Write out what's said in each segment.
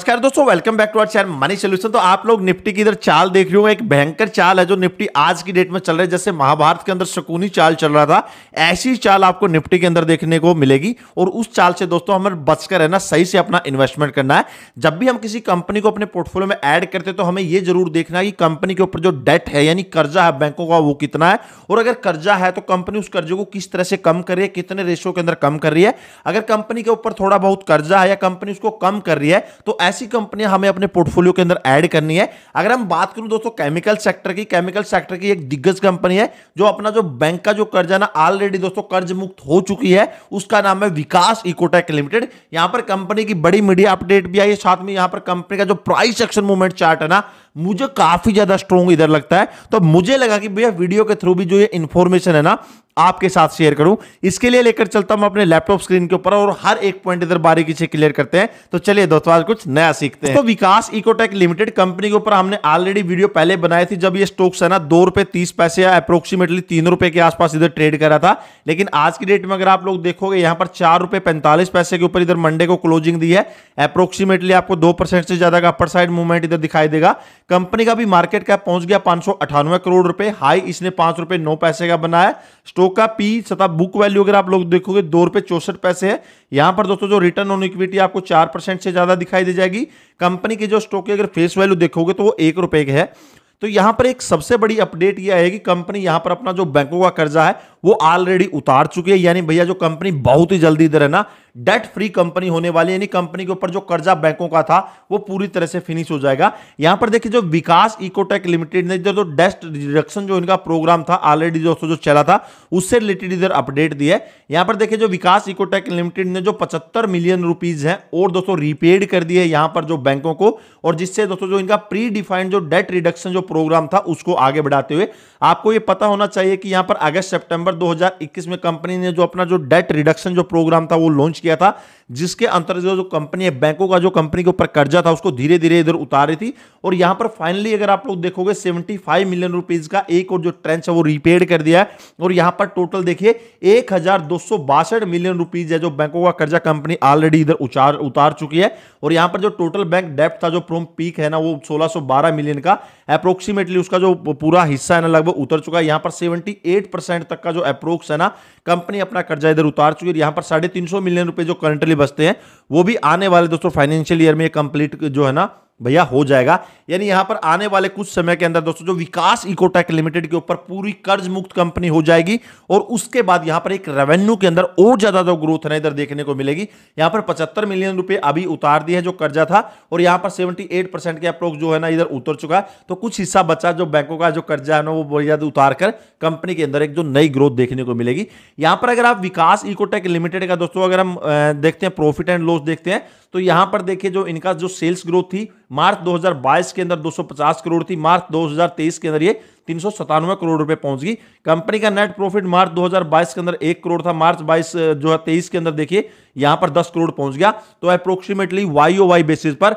नमस्कार दोस्तों, welcome back to our channel money solution. तो आप लोग निफ्टी की इधर चाल देख रहे हो, एक भयंकर चाल है जो निफ्टी आज की डेट में चल रही है। जैसे महाभारत के अंदर शकुनी चाल चल रहा था, ऐसी चाल आपको निफ्टी के अंदर देखने को मिलेगी। और उस चाल से दोस्तों हमें बचकर रहना, सही से अपना इन्वेस्टमेंट करना है। जब भी हम किसी कंपनी को अपने पोर्टफोलियो में ऐड करते हैं तो हमें यह जरूर देखना है कि कंपनी के ऊपर जो डेट है यानी कर्जा है बैंकों का वो कितना है, और अगर कर्जा है तो कंपनी उस कर्जे को किस तरह से कम कर रही है, कितने रेशियो के अंदर कम कर रही है। अगर कंपनी के ऊपर थोड़ा बहुत कर्जा है या कंपनी उसको कम कर रही है तो ऐसी कंपनियां हमें अपने पोर्टफोलियो के अंदर ऐड करनी है। अगर हम बात करूं दोस्तों केमिकल सेक्टर की एक दिग्गज कंपनी है जो अपना जो बैंक का जो कर्जा ना ऑलरेडी दोस्तों कर्ज मुक्त हो चुकी है। उसका नाम है विकास इकोटेक लिमिटेड। यहां पर कंपनी की बड़ी मीडिया अपडेट भी आई है, साथ में यहां पर कंपनी का जो प्राइस एक्शन मूवमेंट चार्ट है ना, मुझे काफी ज्यादा स्ट्रॉन्ग इधर लगता है। तो मुझे लगा कि भैया वीडियो के थ्रू भी जो ये इंफॉर्मेशन है ना आपके साथ शेयर करूं, इसके लिए लेकर चलता हूं अपने लैपटॉप स्क्रीन के ऊपर और हर एक पॉइंट इधर बारीकी से क्लियर करते हैं। तो चलिए दोस्तों आज कुछ नया सीखते हैं। तो विकास इकोटेक लिमिटेड कंपनी के ऊपर हमने ऑलरेडी वीडियो पहले बनाई थी, जब ये स्टॉक्स है ना ₹2.30 या अप्रोक्सीमेटली ₹3 के आसपास इधर ट्रेड करा था। लेकिन आज की डेट में अगर आप लोग देखोगे यहाँ पर ₹4.45 के ऊपर इधर मंडे को क्लोजिंग दी है। अप्रोक्सीमेटली आपको 2% से ज्यादा का अपर साइड मूवमेंट इधर दिखाई देगा। कंपनी का भी मार्केट कैप पहुंच गया ₹598 करोड़। हाई इसने ₹5.09 का बनाया। स्टॉक का पी सता बुक वैल्यू अगर आप लोग देखोगे ₹2.64 है। यहां पर दोस्तों जो रिटर्न ऑन इक्विटी आपको 4% से ज्यादा दिखाई दे जाएगी। कंपनी की जो स्टॉक की अगर फेस वैल्यू देखोगे तो वो ₹1 की है। तो यहां पर एक सबसे बड़ी अपडेट यह है कि कंपनी यहां पर अपना जो बैंकों का कर्जा है वो ऑलरेडी उतार चुकी है। यानी भैया जो कंपनी बहुत ही जल्दी इधर है ना डेट फ्री कंपनी होने वाली है, यानी कंपनी के ऊपर जो कर्जा बैंकों का था वो पूरी तरह से फिनिश हो जाएगा। यहां पर देखिए जो विकास इकोटेक लिमिटेड ने इधर जो डेट रिडक्शन जो इनका प्रोग्राम था ऑलरेडी दोस्तों जो चला था उससे रिलेटेड इधर अपडेट दी है। यहां पर देखिए जो विकास इकोटेक लिमिटेड ने जो ₹75 मिलियन है और दोस्तों रिपेड कर दिए यहां पर जो बैंकों को, और जिससे दोस्तों जो इनका प्री डिफाइंड जो डेट रिडक्शन जो प्रोग्राम था उसको आगे बढ़ाते हुए आपको ये पता होना चाहिए कि यहां पर अगस्त सितंबर 2021 में कंपनी ने जो अपना जो डेट रिडक्शन जो प्रोग्राम था वो लॉन्च किया था, जिसके अंतर्गत जो कंपनी है बैंकों का जो कंपनी के ऊपर कर्जा था उसको धीरे धीरे इधर उतार रही थी। और यहां पर फाइनली अगर आप लोग देखोगे ₹75 मिलियन का एक और जो ट्रेंच है वो रिपेड कर दिया है। और यहां पर टोटल देखिए ₹1,262 मिलियन है जो बैंकों का कर्जा कंपनी ऑलरेडी इधर उतार चुकी है। और यहां पर जो टोटल बैंक डेप्ट था जो फ्रॉम पीक है ना वो 1612 मिलियन का अप्रोक्सीमेटली उसका जो पूरा हिस्सा है ना लगभग उतर चुका है। यहां पर 78% तक का जो अप्रोक्स है ना कंपनी अपना कर्जा इधर उतार चुकी है। यहां पर ₹350 मिलियन जो करंटली बचते हैं वो भी आने वाले दोस्तों फाइनेंशियल ईयर में कंप्लीट जो है ना भैया हो जाएगा। यानी यहां पर आने वाले कुछ समय के अंदर दोस्तों जो विकास इकोटेक लिमिटेड के ऊपर पूरी कर्ज मुक्त कंपनी हो जाएगी। और उसके बाद यहां पर एक रेवेन्यू के अंदर और ज्यादा जो ग्रोथ है इधर देखने को मिलेगी। यहां पर ₹75 मिलियन अभी उतार दिए जो कर्जा था, और यहां पर 78% के अप्रोक्स जो है ना इधर उतर चुका है। तो कुछ हिस्सा बचा जो बैंकों का जो कर्जा है ना वो बढ़िया उतार कर कंपनी के अंदर एक जो नई ग्रोथ देखने को मिलेगी। यहां पर अगर आप विकास इकोटेक लिमिटेड का दोस्तों अगर हम देखते हैं प्रॉफिट एंड लॉस देखते हैं तो यहां पर देखिए जो इनका जो सेल्स ग्रोथ थी मार्च 2022 के अंदर ₹250 करोड़ थी। मार्च 2023 के अंदर ये ₹397 करोड़ पहुंच गई। कंपनी का नेट प्रॉफिट मार्च 2022 के अंदर ₹1 करोड़ था। मार्च 23 के अंदर देखिए यहां पर ₹10 करोड़ पहुंच गया। तो अप्रोक्सीमेटली YoY बेसिस पर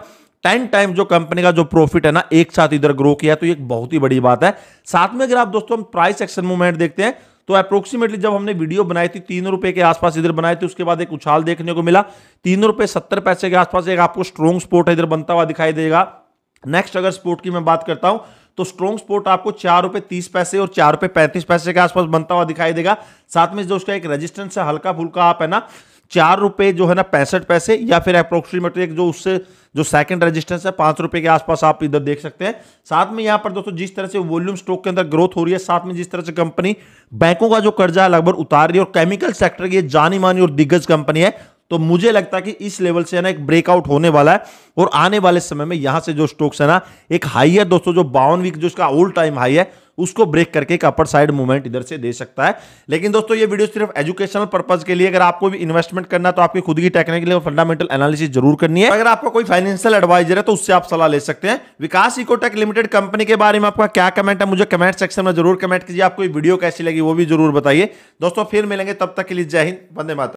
10 टाइम जो कंपनी का जो प्रॉफिट है ना एक साथ इधर ग्रो किया, तो ये एक बहुत ही बड़ी बात है। साथ में अगर आप दोस्तों हम प्राइस एक्शन मूवमेंट देखते हैं तो अप्रोक्सीमेटली जब हमने वीडियो बनाई थी ₹3 के आसपास इधर बनाई थी, उसके बाद एक उछाल देखने को मिला। ₹3.70 के आसपास एक आपको स्ट्रॉन्ग स्पोर्ट इधर बनता हुआ दिखाई देगा। नेक्स्ट अगर स्पोर्ट की मैं बात करता हूं तो स्ट्रॉन्ग स्पोर्ट आपको ₹4.30 और ₹4.35 के आसपास बनता हुआ दिखाई देगा। साथ में जो उसका एक रेजिस्टेंस है हल्का फुल्का आप है ना ₹4.65 या फिर अप्रोक्सीमेटली जो उससे जो सेकंड रेजिस्टेंस है ₹5 के आसपास आप इधर देख सकते हैं। साथ में यहां पर दोस्तों जिस तरह से वॉल्यूम स्टॉक के अंदर ग्रोथ हो रही है, साथ में जिस तरह से कंपनी बैंकों का जो कर्जा है लगभग उतार रही है और केमिकल सेक्टर की जानी मानी और दिग्गज कंपनी है, तो मुझे लगता है कि इस लेवल से ना एक ब्रेकआउट होने वाला है। और आने वाले समय में यहां से जो स्टॉक्स है ना एक हाई है दोस्तों जो 52 वीक जो इसका ऑल टाइम हाई है उसको ब्रेक करके एक अपर साइड मूवमेंट इधर से दे सकता है। लेकिन दोस्तों ये वीडियो सिर्फ एजुकेशनल पर्पज के लिए, अगर आपको भी इन्वेस्टमेंट करना तो आपकी खुद की टेक्निकल और फंडामेंटल एनालिसिस जरूर करनी है। अगर आपका कोई फाइनेंशियल एडवाइजर है तो उससे आप सलाह ले सकते हैं। विकास इकोटेक लिमिटेड कंपनी के बारे में आपका क्या कमेंट है मुझे कमेंट सेक्शन में जरूर कमेंट कीजिए। आपको वीडियो कैसी लगी वो भी जरूर बताइए। दोस्तों फिर मिलेंगे, तब तक के लिए जय हिंद, वंदे मातरम।